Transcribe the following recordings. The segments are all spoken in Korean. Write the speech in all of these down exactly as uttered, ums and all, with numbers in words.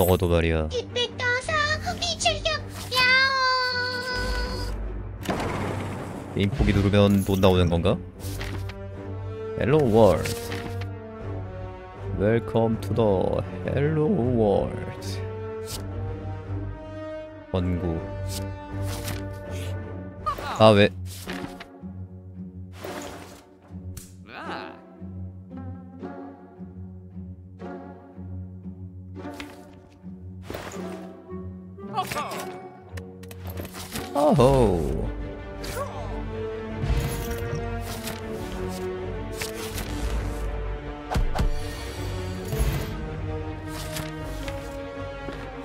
적어도 말이야. 디펙트 어서 이 즐겨 야옹. 게임 포기 누르면 돈 나오는 건가? 헬로 월드. 웰컴 투 더 헬로 월드. 원구. 아 왜? 오호.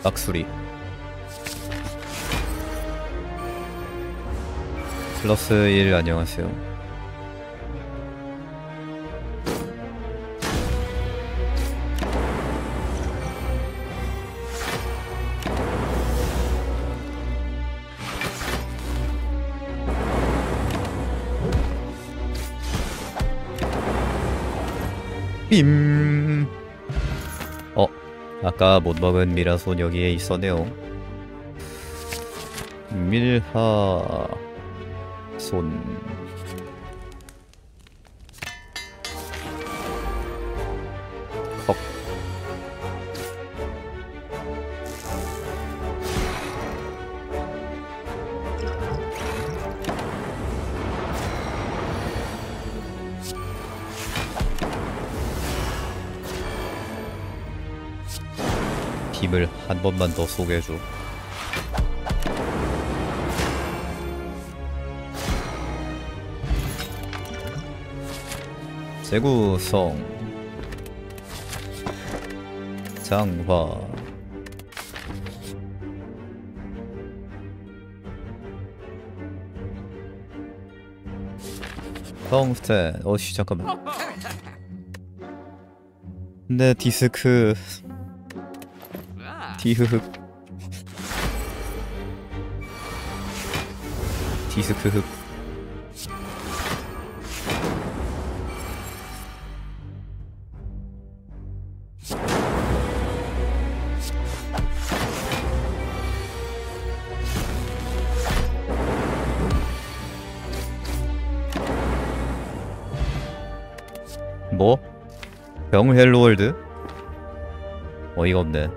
악수리 플러스 일 안녕하세요. 빔. 어, 아까 못 먹은 미라손 여기에 있었네요. 밀하손. 컵. 힘을 한 번만 더 쏘게줘. 재구성 장화 성스텐. 어씨 잠깐만, 내 디스크 디흐흑. 디스크흑. 뭐? 병 헬로월드? 어이가 없네.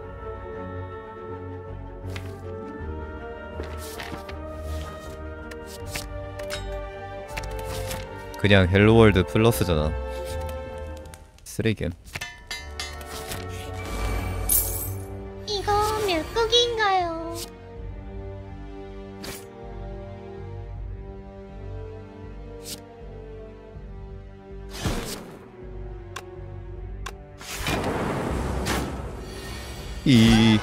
그냥 헬로월드 플러스잖아. 쓰레기임. 이거 몇 곡인가요? 이...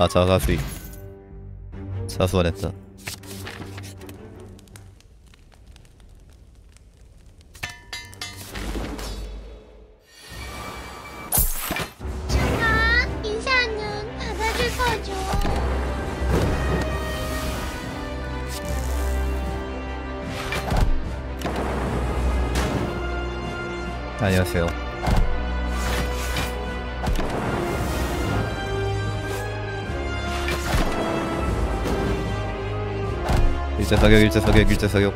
아 자가수익 자수 안했다. 안녕하세요. 일제 사격, 일제 사격, 일제 사격.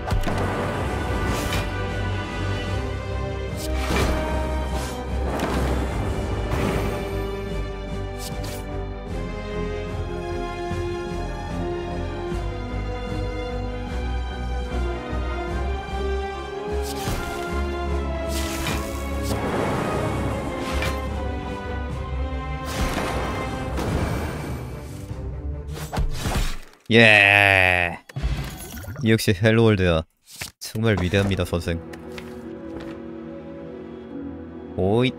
예. 이 역시 헬로월드야. 정말 위대합니다 선생. 오이.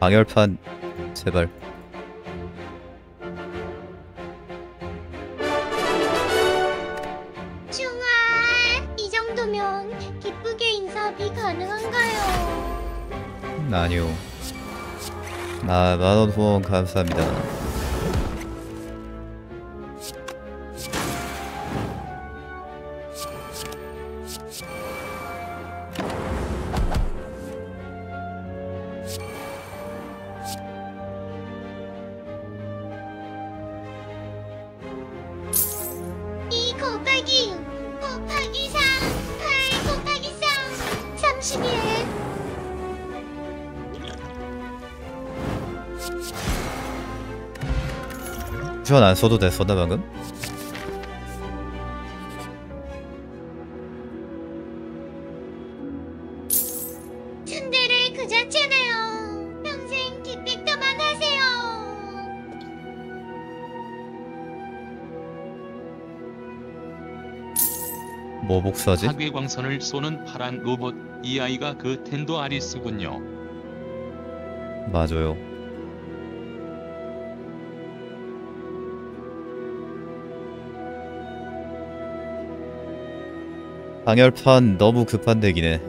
방열판 제발. 중괄, 이 정도면 기쁘게 인사비 가능한가요? 아니요. 아, 만원 후원 감사합니다. 신기해. 표현 안 써도 됐었나 방금? 츤데레 그 자체네요. 평생 기백더만 하세요. 뭐 복사지? 하계광선을 쏘는 파란 로봇. 이 아이가 그 텐도 아리스군요. 맞아요. 방열판 너무 급한 덱이네.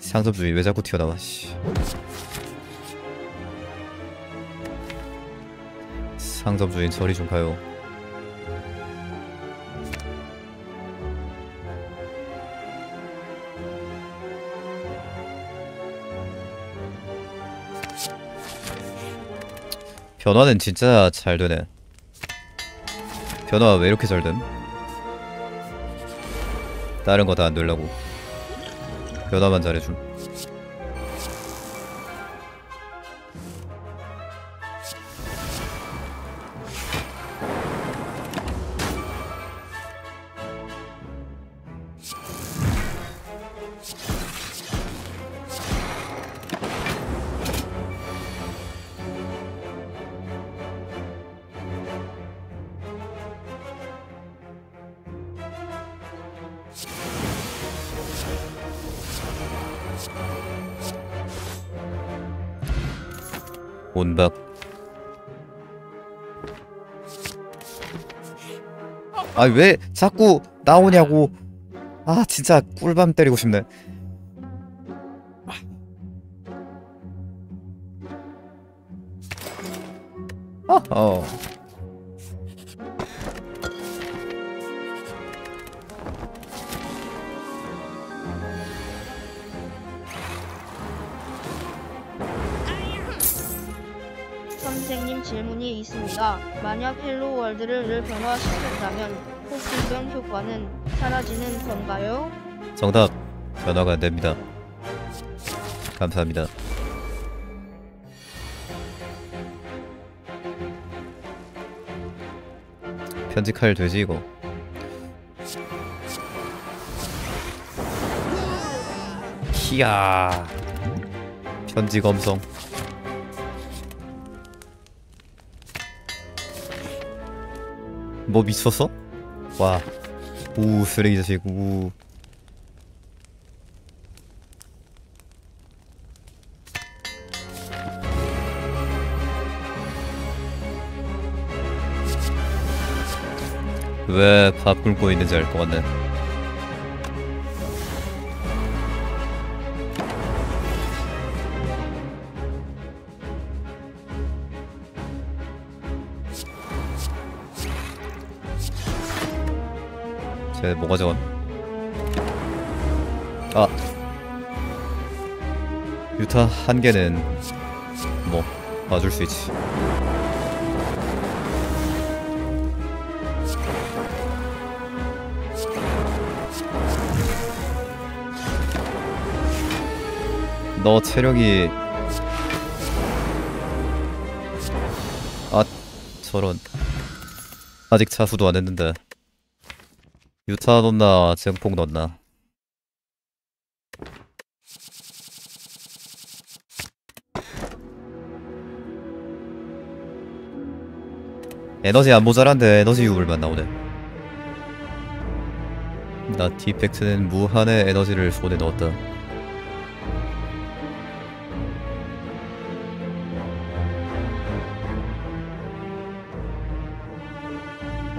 상점 주위 왜 자꾸 튀어나와. 씨. 상점 주인 저리 좀 가요. 변화는 진짜 잘 되네. 변화 왜 이렇게 잘 됨? 다른 거 다 안 되려고 변화만 잘해줌. 온박. 아 왜 자꾸 나오냐고. 아 진짜 꿀밤 때리고 싶네. 어, 어. 선생님 질문이 있습니다. 만약 헬로월드를 변화시킨다면 폭풍변 효과는 사라지는 건가요? 정답! 변화가 안됩니다. 감사합니다. 편집할 되지 이거. 이야 편집 엄성. 뭐 미쳤어? 와, 우 쓰레기 자식, 우. 왜 밥 굶고 있는지 알 것 같네. 쟤 뭐가 저건? 아 유타 한 개는 뭐 봐줄 수 있지. 너 체력이 아 저런 아직 차수도 안 했는데. 유타 넣나 쟁폭 넣나. 에너지 안 모자란데 에너지 유물만 나오네. 나 디펙트는 무한의 에너지를 손에 넣었다.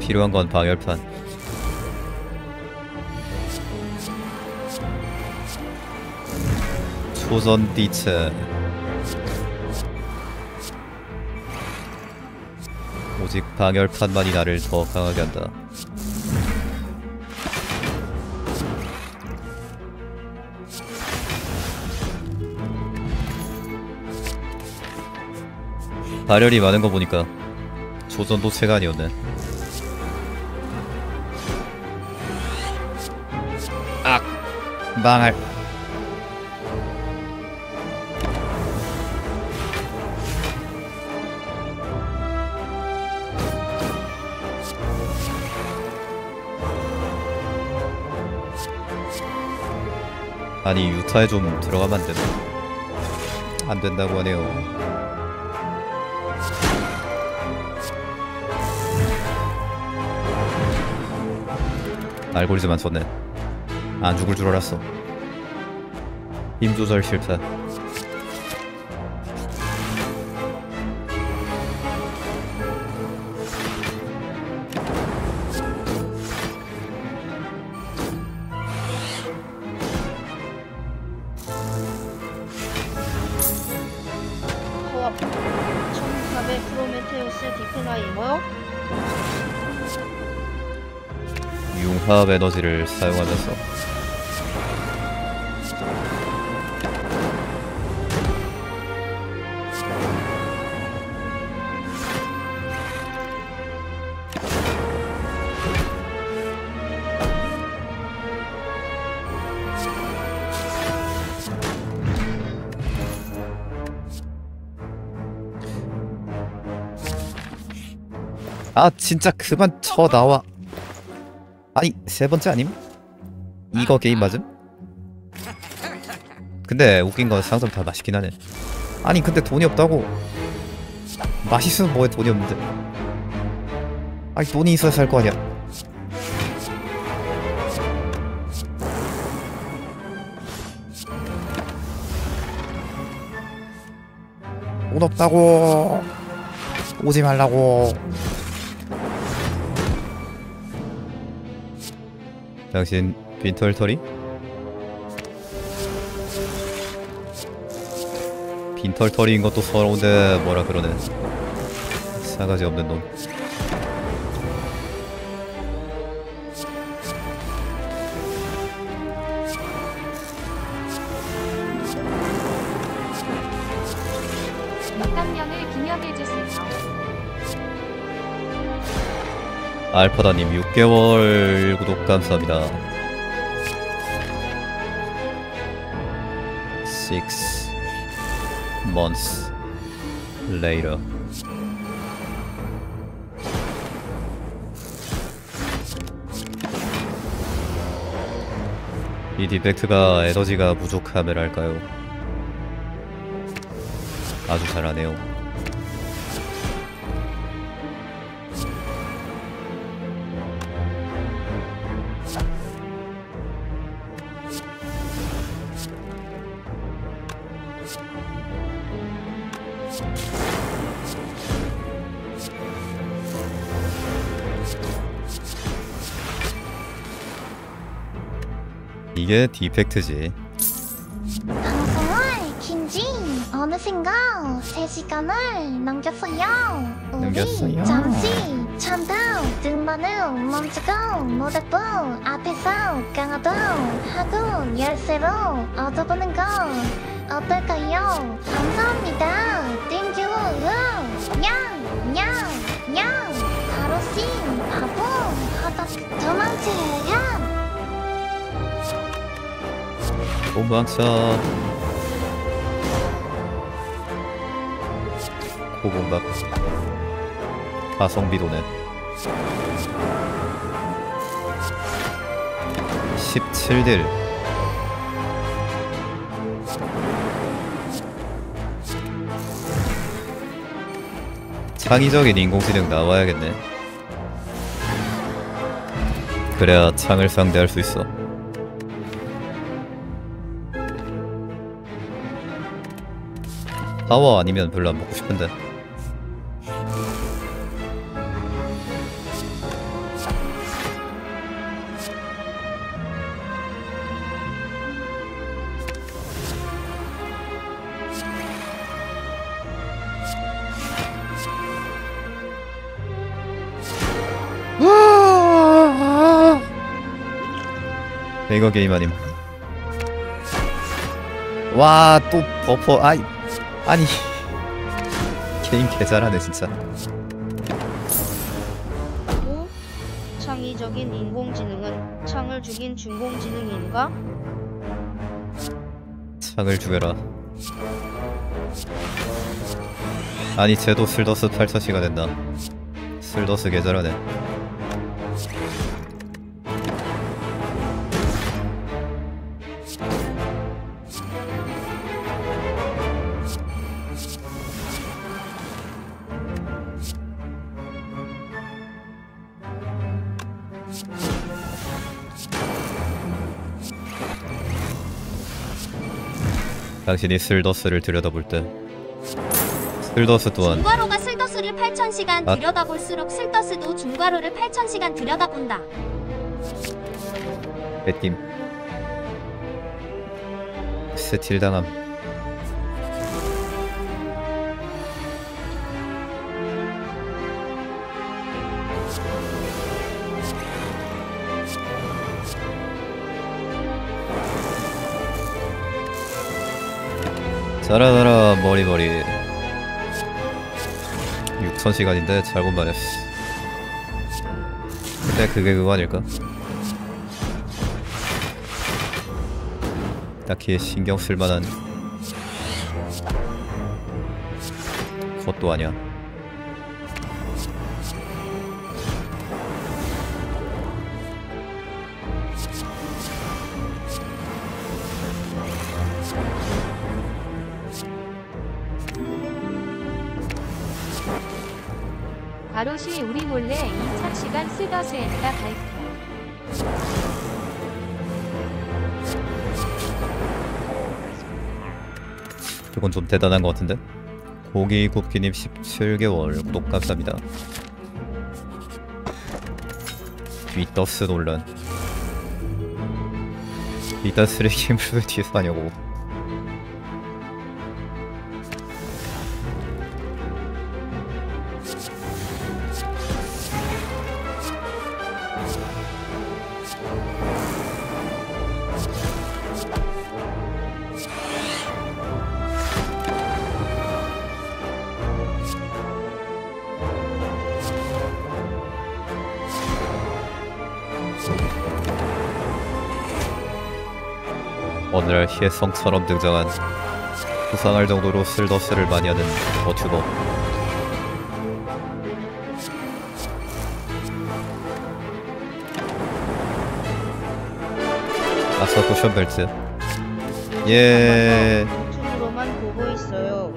필요한 건 방열판. 초선 디체 오직 방열판만이 나를 더 강하게 한다. 발열이 많은 거 보니까 조선 도체가 아니었네. 악! 망할. 아니 유타에 좀 들어가면 안 되나? 안 된다고 하네요. 알고리즘 안 썼네. 안 죽을 줄 알았어. 힘 조절 실패. 화합 에너지를 사용하면서 아 진짜 그만 쳐 나와. 아니 세번째 아님? 이거 게임 맞음? 근데 웃긴건 상점 다 맛있긴 하네. 아니 근데 돈이 없다고. 맛있으면 뭐해 돈이 없는데. 아니 돈이 있어야 살거 아니야. 돈 없다고. 오지 말라고. 당신 빈털터리? 빈털터리인 것도 서러운데 뭐라 그러네. 싸가지 없는 놈. 낙담면을 기념해주세요. 알파다님 육 개월 구독 감사합니다. six months later. 이 디펙트가 에너지가 부족함이랄까요? 아주 잘하네요. 이게 디펙트지. 방송을 긴지 어느샌가 세 시간을 넘겼어요. 넘겼어요. 우리 잠시 참도 등반을 멈추고 무대부 앞에서 강화도 하고 열쇠로 얻어보는 거 어떨까요? 감사합니다. 땡큐. 냥냥냥 바로 씬 바보 하다 도망쳐요. 도망쳐. 고봉밥 가성비도네. 십칠 딜. 창의적인 인공지능 나와야겠네. 그래야 창을 상대할 수 있어. 파워 아니면 별로 안 먹고 싶은데. 이거 게임 아님. 와 또 버퍼. 아이 아니 게임 개잘하네 진짜. 오. 창의적인 인공지능은 창을 죽인 중공지능인가? 창을 죽여라. 아니 쟤도 슬더스 팔천 시가 된다. 슬더스 개잘하네. 당신이 슬더스를 들여다볼 때 슬더스 또한 중괄호가 슬더스를 팔천 시간 아? 들여다볼수록 슬더스도 중괄호를 팔천 시간 들여다본다. 뺏김 스틸당함. 자라나라 머리머리. 육천 시간인데 잘 본받았어. 근데 그게 그거 아닐까? 딱히 신경 쓸만한 것도 아니야. 가로시 우리 몰래 이천 시간 슬더스에다 갈게. 이건 좀 대단한 것 같은데? 고기 굽기님 십칠 개월 구독 감사합니다. 윗더스 논란. 이딴 쓰레기물 왜 뒤에서 하냐고. 오늘날 희애성처럼 등장한 부상할 정도로 슬더스를 많이 하는 버튜버. 아싸 쿠션 벨트. 예. 유튜브로만 보고 있어요.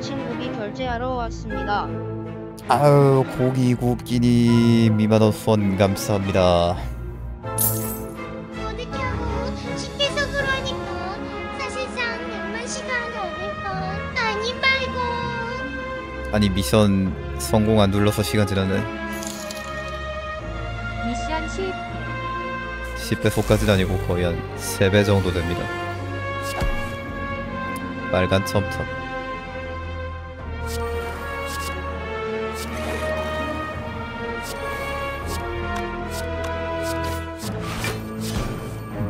친구기 결제하러 왔습니다. 아유 고기 굽기님 이만 원 후원 감사합니다. 아니 미션 성공 안 눌러서 시간 지났네. 미션 십. 십 배속까지는 아니고 거의 한 세 배 정도 됩니다. 빨간 첨탑.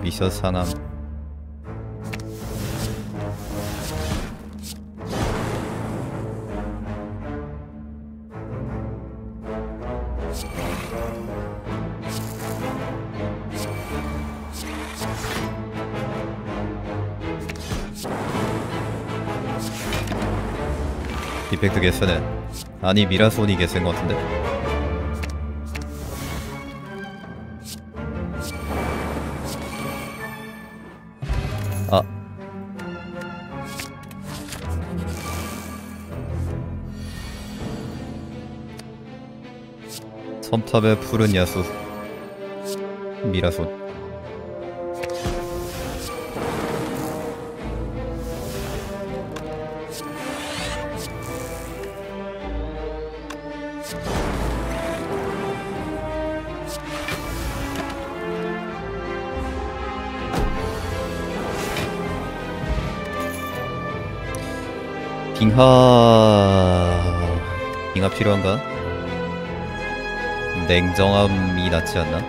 미션 상암. 디펙트 개쎄네. 아니 미라손이 개쎄인 것 같은데. 아 섬탑의 푸른 야수 미라손. 빙하... 빙하 필요한가? 냉정함이 낫지 않나?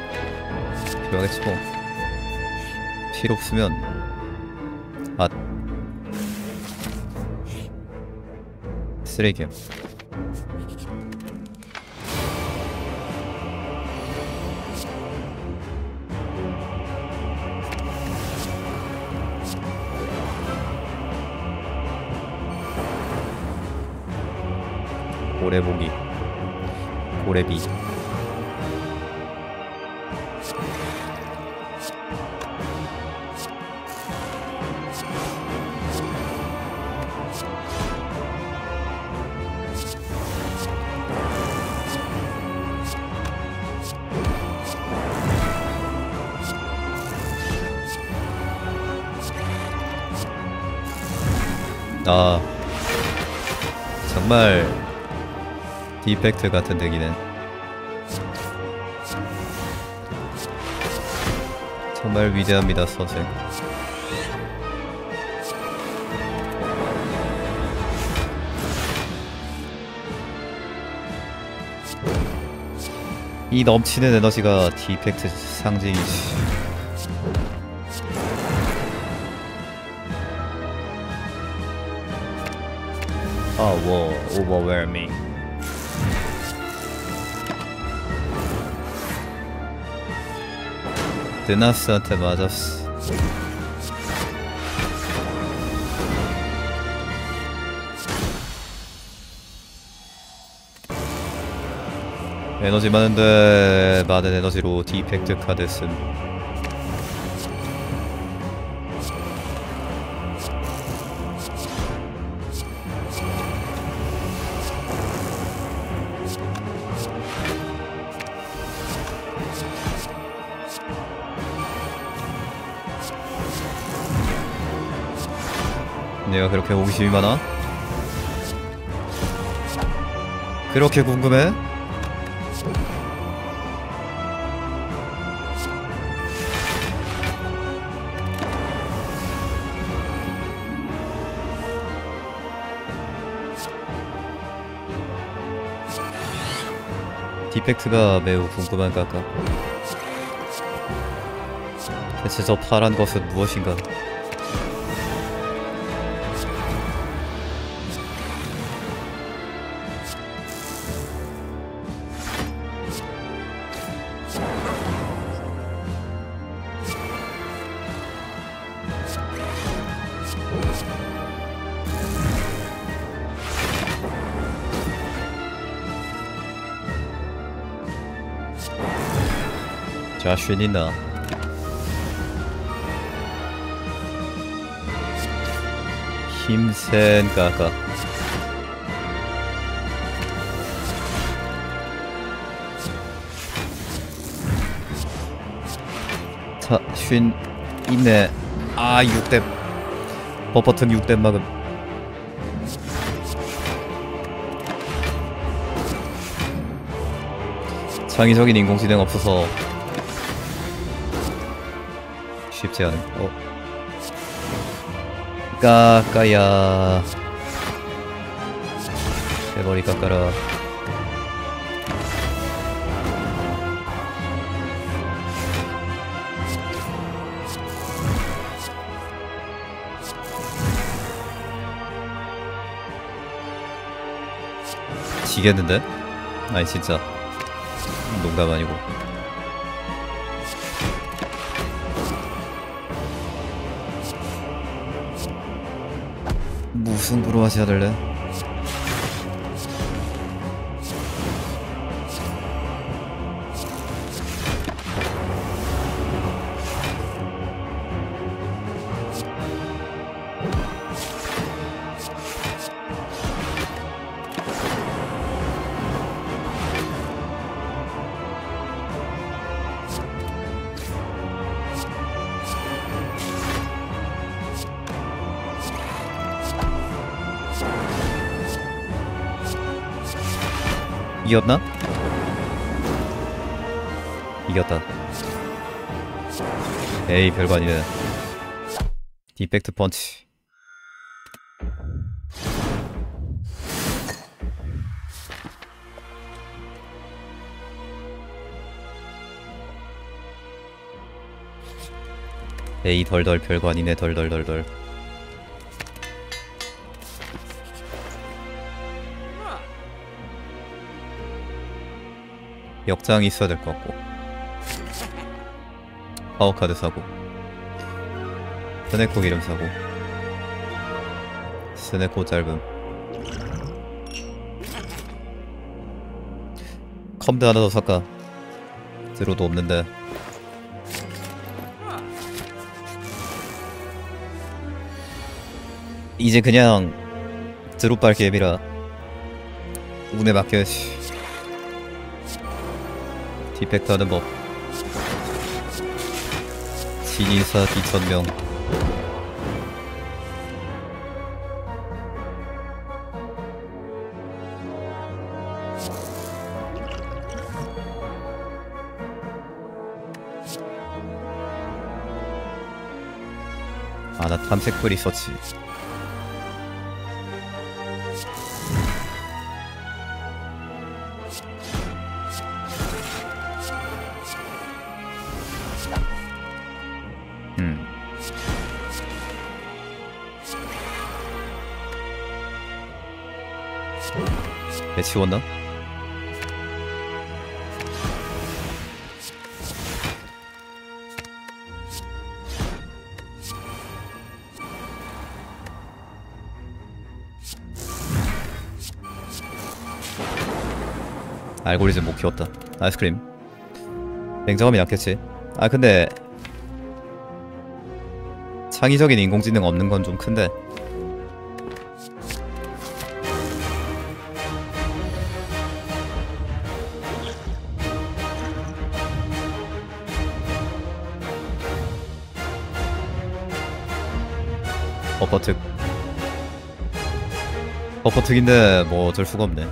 필요하겠지 뭐. 필요 없으면... 아... 쓰레기야. 고래보기 고래비 아 정말 디펙트 같은 덱이네. 정말 위대합니다 선생. 이 넘치는 에너지가 디펙트 상징이지. 아, 워, overwhelming. 드나스한테 맞았어. 에너지 많은데 많은 에너지로 디펙트 카드 쓴. 내가 그렇게 호기심이 많아? 그렇게 궁금해? 디펙트가 매우 궁금한 가까. 대체 저 파란 것은 무엇인가? 자신이나 힘센 가가 자신 있네. 아 육 댐 버퍼튼 육 댐 막음. 창의적인 인공지능 없어서 쉽지 않은. 어. 까까야. 내 머리 깎아라. 지겠는데? 아니 진짜 농담 아니고. 승부로 하셔야 될래? 이겼나? 이겼다. 에이 별거 아니네. 디펙트 펀치. 에이 덜덜 별거 아니네. 덜덜덜덜. 역장이 있어야 될 것 같고 파워카드 사고 스네코 기름 사고 스네코 짧음 컴드 하나 더 살까? 제로도 없는데. 이제 그냥 드롭발 게임이라 운에 맡겨. 디펙트 하는 법. 진인사 이천 명. 아, 나 탐색풀 리서치. 내 치웠나? 알고리즘 못 키웠다. 아이스크림. 냉정함이 약했지. 아 근데 창의적인 인공지능 없는 건 좀 큰데. 버퍼특. 버퍼특인데 뭐 어쩔 수가 없네.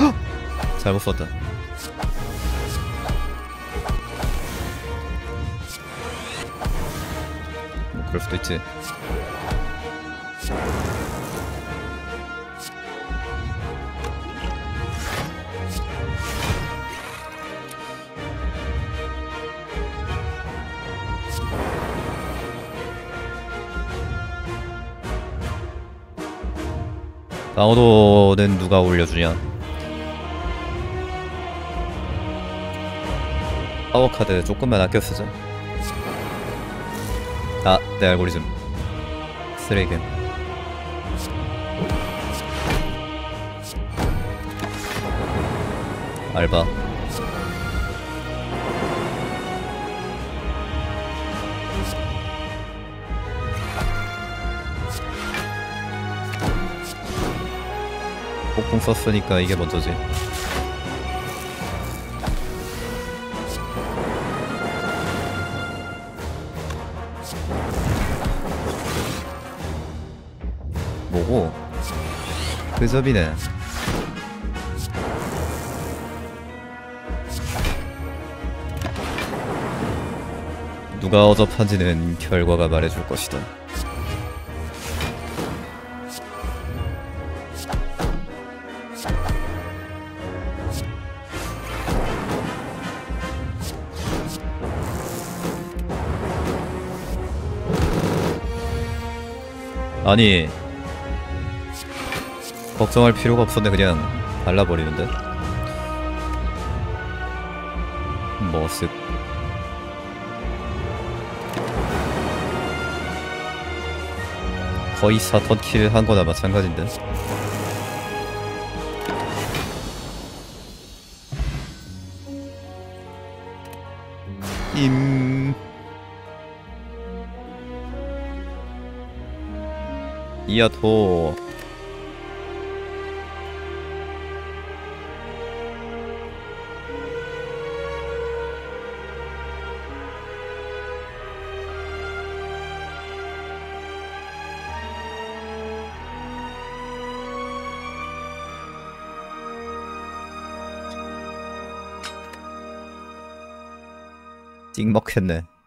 헉! 잘못 썼다. 뭐 그럴 수도 있지. 강호도는 누가 올려주냐? 파워카드 조금만 아껴 쓰자. 아, 내 알고리즘 쓰레기. 알바. 폭풍 썼으니까 이게 먼저지. 뭐고? 그 접이네. 누가 어접한지는 결과가 말해줄 것이다. 아니 걱정할 필요가 없었네. 그냥 발라버리는데. 머쓱. 거의 사턴킬 한거나 마찬가지인데. 임... 이야토. 찍먹했네.